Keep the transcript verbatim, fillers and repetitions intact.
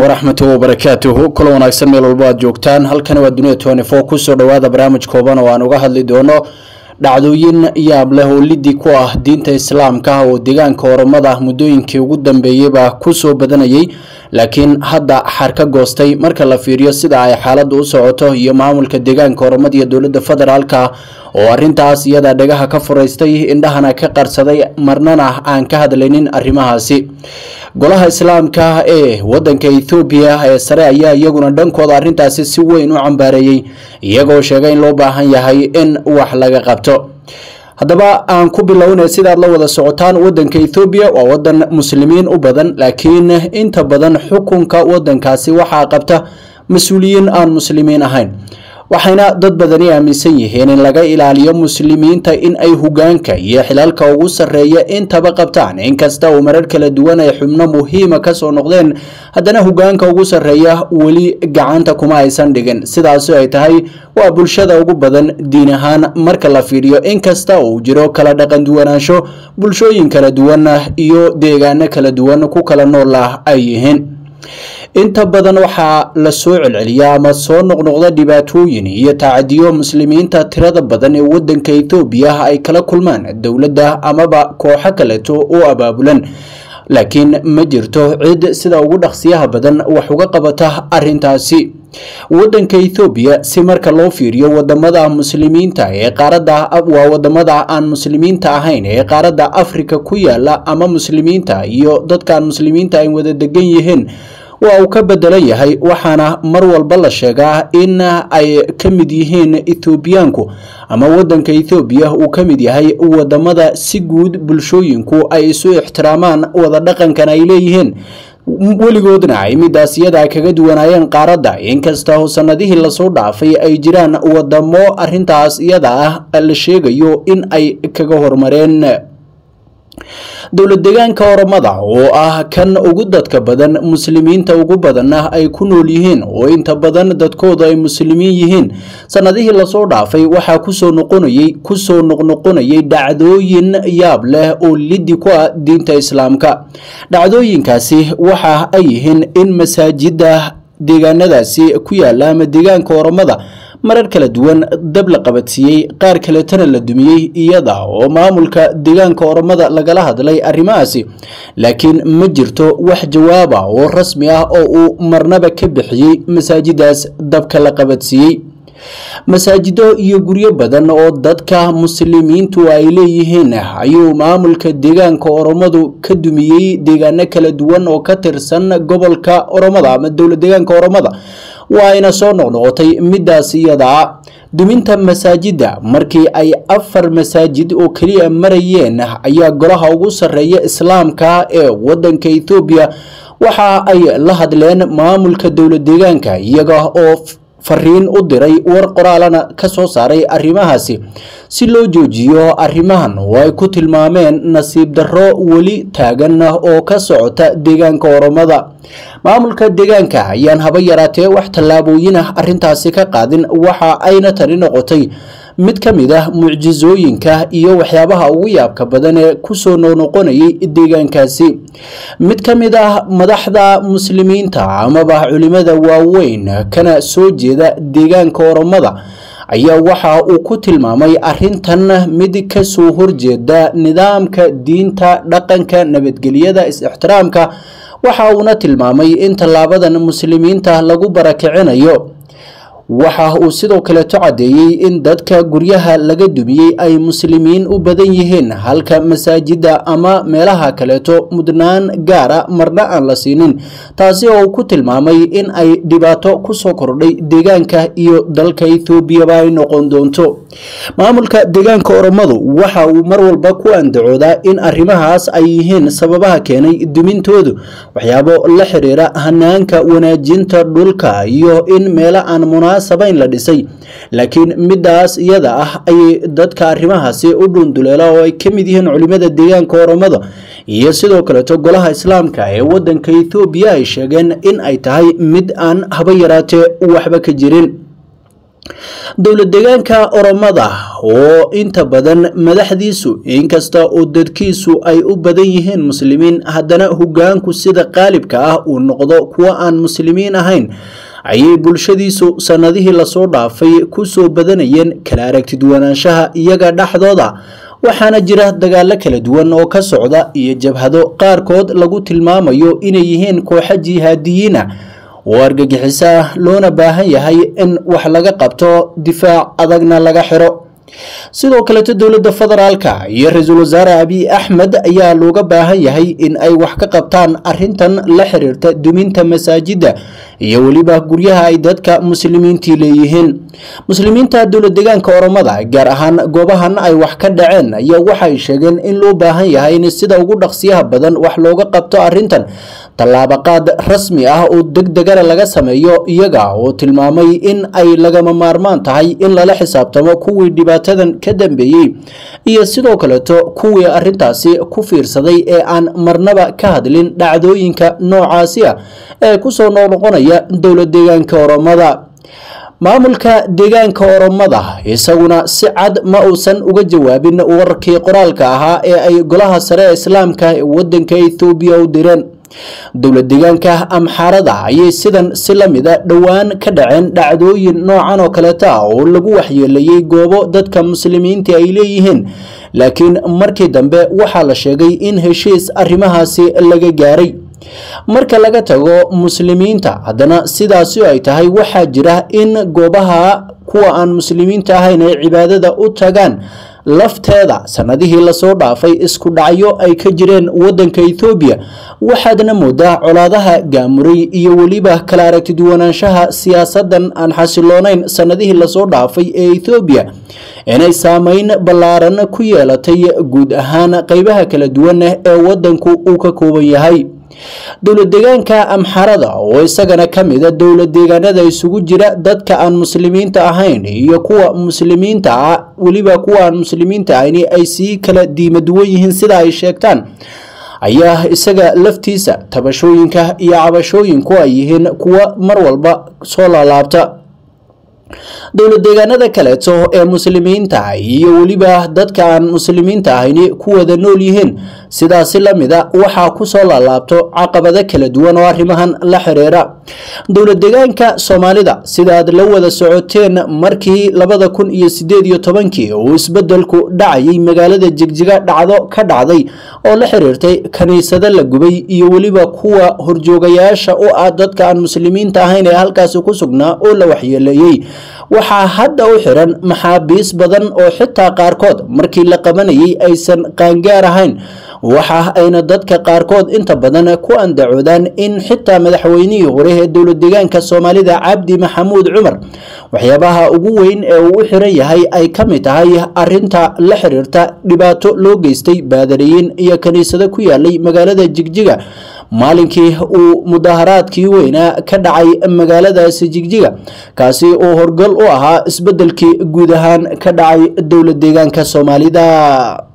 ورحمته وبركاته كل وناكسن ميل الباد جوكتان هل كانوا الدنيا توني فوكس ودوادا برامج كوبان وانوغا هدلي دونو dhacdooyin yaab leh oo lidii ku ah diinta islaamka oo deegaanka Oromada mudooyinkii ugu dambeeyay ba ku soo badanayay laakiin hadda xarka goostay marka la fiiriyo sida ay xaaladdu u socoto iyo maamulka deegaanka Oromada iyo dawladda federaalka oo arintaas iyada dhagaha ka fureystay indhahana ka qarsaday marnana aan ka hadlaynin arrimahaasi golaha islaamka ee wadanka Ethiopia ee sare ayaa iyaguna dhankooda arintaasi si weyn u cambaareeyay iyagoo sheegay in loo baahan yahay in wax laga qabto haddaba aan ku bilownay sida la wada socotaan wadanka Ethiopia waa wadan muslimiin u badan laakiin inta badan xukunka wadankaasi waxa qabta mas'uuliyiin aan muslimiin ahayn waxayna dad badani aaminsan yihiin in laga ilaaliyo muslimiinta in ay hogaanka iyo xilaalka ugu sareeya intaba qabtaan inkasta oo marar kala duwan ay xubno muhiim ah ka soo noqdeen haddana hogaanka ugu sareeya wali gacanta kuma aysan dhigin sidaas oo ay tahay waa bulshada ugu badan diin ahaan marka la fiiriyo inkasta oo jiro kala dhaqan duwanaansho bulshooyin kala duwan iyo deegaano kala duwan ku kala nool ay yihiin inta badan waxa la soo celceliyaa ama soo noqnoqda dhibaatooyin iyo taacadiyo muslimiinta tirada badan ee wadanka Ethiopia ay kala kulmaan dawladda ama kooxo kale oo abaabulan laakiin ma jirto cid sida ugu dhaqsiyaha badan wax uga qabata arintaasi wadanka Ethiopia si marka loo fiiriyo wadamada muslimiinta ee qaarada waa wadamada aan muslimiinta ahayn ee qaarada Afrika ku yaala ama muslimiinta iyo dadka aan muslimiinta ay wada degan yihiin waa ka bedelay yahay waxaana mar walba la sheegaa in ay kamid yihiin Ethiopianku ama wadanka Ethiopia uu kamid yahay wadamada si guud bulshooyinku ay isu ixtiraamaan wada dhaqankan ay leeyihiin waligoodna ay midaasiyada kaga duwanayeen qaarada inkasta oo sanadihii la soo dhaafay ay jiraan wadamo arintaas iyada ah la sheegayo in ay kaga hormareen dawlad deegaanka Oromada oo ah kan ugu dadka badan muslimiinta ugu badan ay ku nool yihiin oo inta badan dadkooda ay muslimiin yihiin sanadihii la soo dhaafay waxa ku soo noqonayay ku soo noqnoqonayay dhacdooyin yaab leh oo lidii ku ah diinta islaamka dhacdooyinkaasi waxa ay yihiin in masaajida deegaanadaasi ku yaala ama deegaanka Oromada marar kala duwan dab la qabatiyay qaar kale tan la dumiyay iyada oo maamulka deegaanka Oromada laga la hadlay arimaasi laakiin ma jirto wax jawaab ah oo rasmi ah oo uu marnaba ka bixiyay masaajidaas dabka la qabatiyay masaajido iyo guryo badan oo dadka muslimiintu ay leeyihiin ayuu maamulka deegaanka Oromadu ka dumiyay deegaano kala duwan oo ka tirsan gobolka Oromada ama dawlad deegaanka Oromada waana soo noqnoqotay midaas iyada duminta masaajida markii ay afar masaajid oo kaliya marayeen ayaa golaha ugu sareeya islaamka ee wadanka Ethiopia waxa ay la hadleen maamulka dawlad deegaanka iyaga oo fariin u diray war qoraalana ka soo saaray arimahaasi si loo joojiyo arimahan way ku tilmaameen nasiib darro wali taagan oo ka socota deegaanka Oromada maamulka deegaanka ayaan haba yaraatee wax talaabooyin ah arintaasi ka qaadin waxa ayna tani noqotay mid kamid ah mucjizooyinka iyo waxyaabaha ugu yaabka badan ee ku soo noqonayay deegaankaasi mid kamid ah madaxda muslimiinta ama culimada waaweyn kana soo jeeda deegaanka Oromada ayaa waxa uu ku tilmaamay arintan mid ka soo horjeeda nidaamka diinta dhaqanka nabadgelyada is-ixtiraamka waxa uu tilmaamay in talaabadan muslimiinta lagu barakicinayo waxa uu sidoo kale tacadeeyay in dadka guryaha laga dumiyay ay muslimiin u badan yihiin halka masaajida ama meelaha kale to mudnaan gaara marna aan la siinin taasi oo ku tilmaamay in ay dhibaato ku soo kordhay deegaanka iyo dalka Ethiopia ay noqon doonto maamulka deegaanka Oromada waxa uu mar walba ku andacooda in arrimahaas ay yihiin sababaha keenay dumintoodu waxyaabo la xiriira hanaanka wanaajinta dhulka iyo in meelaha aan sabayn la dhisay laakiin midaas iyada ah ay dadka arimahaasi u dhunduleela oo ay kamid yihiin culimada deegaanka Oromada iyo sidoo kale to golaha islaamka ee wadanka Ethiopia ay sheegeen in ay tahay mid aan haba yaraatee waxba ka jirin دولة ديغانكا أورامادا oo inta badan madaxdiisu inkasta oo dadkiisu ay u badan yihiin muslimiin haddana hogaanku sida qaalibka ah uu noqdo kuwa aan muslimiin ahayn ayay bulshadiisu sanadihii la soo dhaafay ku soo badanayeen kala aragti duwanaanshaha iyaga dhaxdooda waxaana jira dagaal kala duwan oo ka socda iyo jabhado qaarkood lagu tilmaamayo inay yihiin kooxo jihaadiyiin wargagixisaa loona baahan yahay in wax laga qabto difaac adagna laga xiro sidoo kale dawladda federaalka iyo ra'iisul wasaare Abiy Ahmed ayaa looga baahan yahay in ay wax ka qabtaan arrintan la xiriirta duminta masaajida iyo waliba guryaha ay dadka muslimiinta leeyihiin muslimiinta dawlad deegaanka Oromada gaar ahaan goobahan ay wax ka dhaceen ayaa waxay sheegeen in loo baahan yahay in sida ugu dhaqsiyaha badan wax looga qabto arrintan talaabo qaad rasmi ah oo degdeg ah laga sameeyo iyaga oo tilmaamay in ay laga maarmaan tahay in la xisaabtamo kuwii dhibaatada ka dambeeyay iyo sidoo kale kuwii arrintaasi ku fiirsaday ee aan marnaba ka hadlin dhacdooyinka noocaasi ah ee ku soo noqonaya dawlad deegaanka Oromada maamulka deegaanka Oromada isaguna si cad ma uusan uga jawaabin warkii qoraalka ahaa ee ay golaha sare ee islaamka ee wadanka Ethiopia u direen dawlad deegaanka Amxarada ayay sidan si lamida dhawaan ka dhaceen dhacdooyin noocan oo kale taa oo lagu waxyeelay goobo dadka muslimiinta ay leeyihiin laakiin markii dambe waxa la sheegay in heshiis arrimahaasi laga gaaray marka laga tago muslimiinta hadana sidaas ay tahay waxa jira in goobaha kuwa aan muslimiinta ahayn ay cibaadada u tagaan lafteeda sanadihii la soo dhaafay isku dhacyo ay ka jireen wadanka Ethiopia waxaadna moodaa colaadaha gaamuray iyo waliba kala aragti duwanaanshaha siyaasadan aan xasiloonayn sanadihii la soo dhaafay ee Ethiopia inay saameyn ballaaran ku yeelatay guud ahaan qaybaha kala duwan ee wadanku uu ka kooban yahay dawlad deegaanka Amxarada oo isagana kamid ah dawlad deegaanada isugu jira dadka aan muslimiinta ahayn iyo kuwa muslimiinta ah waliba kuwa aan muslimiinta ahayn ay si kala diimaduwan yihiin sida ay sheegtaan ayaa isaga laftiisa tabashooyinka iyo cabashooyinku ay yihiin kuwa mar walba soo laabta dawlad deegaanada kale ee muslimiinta iyo waliba dadka aan muslimiinta ahayn kuwada nool yihiin sidaas lamida waxa ku soo laabto caqabado kala duwan oo arrimahan la xiriira dawlad deegaanka Soomaalida sida aad la wada socoteen markii labada kun iyo siddeed iyo toban oo isbeddelku dhacay magaalada Jigjiga dhacdo ka dhacday oo la xiriirtay kaniisada la gubay iyo waliba kuwa horjoogayaasha oo ah dadka aan muslimiinta ahayn ee halkaas ku sugnaa oo la waxyeeleeyay waxa hadda u xiran maxaabiis badan oo xitaa qaarkood markii la qabanayay aysan qaangaar ahayn waxa ayna dadka qaarkood inta badan ku andacoodaan in xitaa madaxweynihii hore ee dawlad deegaanka Soomaalida Cabdi Maxamuud Cumar waxyaabaha ugu weyn ee uu u xiran yahay ay ka mid tahay arrinta la xiriirta dhibaato loo geystay baadariyin iyo kaniisada ku yaalay magaalada Jigjiga maalinkii uu mudaharaadkii weynaa ka dhacay magaaladaas Jigjiga kaasi oo horgal u ahaa isbeddelkii guud ahaan ka dhacay dawlad deegaanka Soomaalida